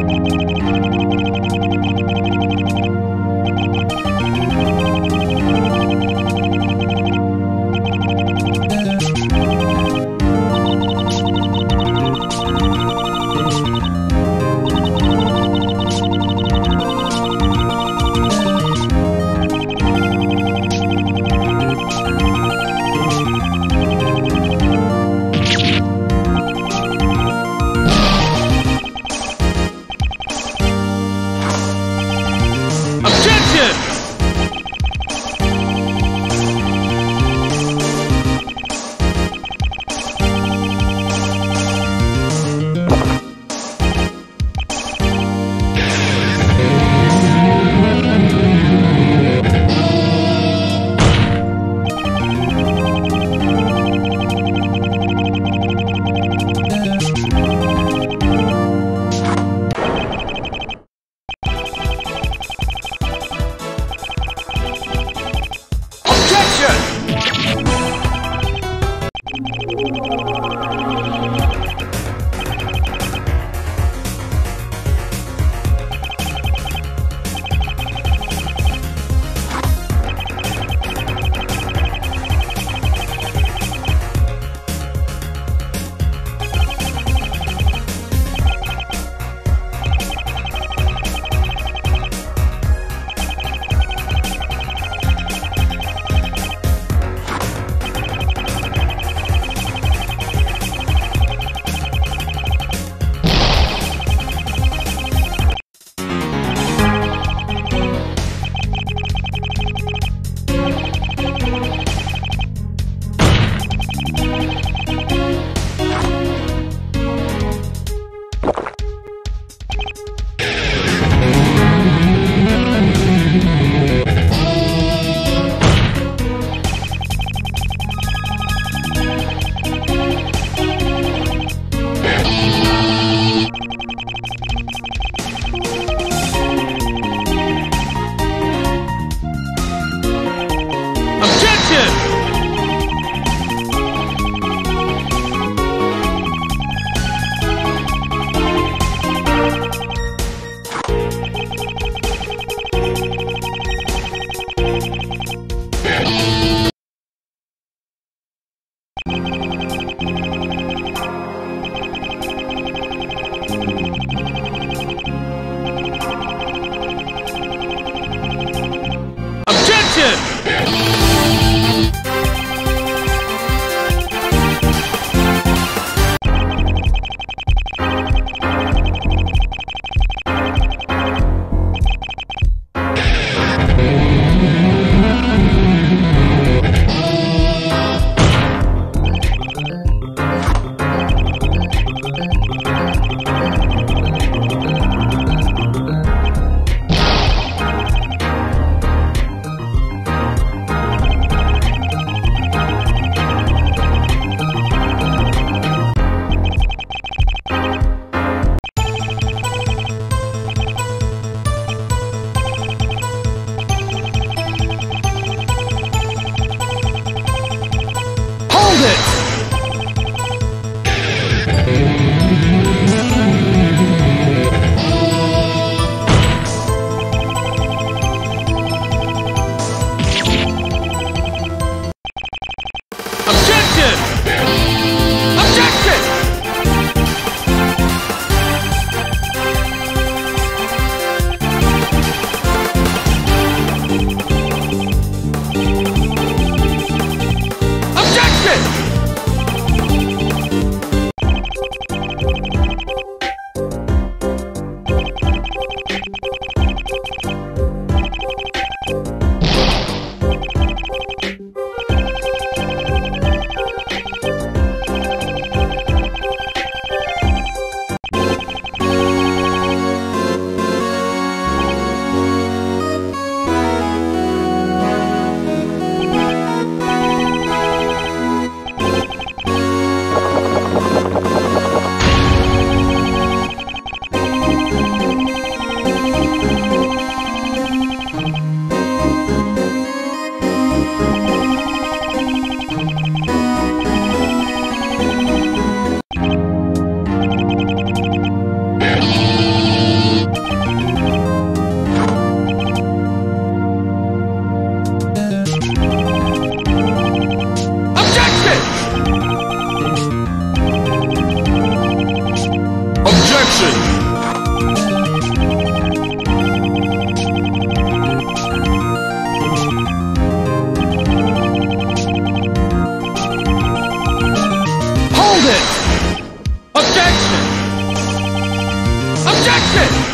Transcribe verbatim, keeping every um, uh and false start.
You Action! Objection! Objection!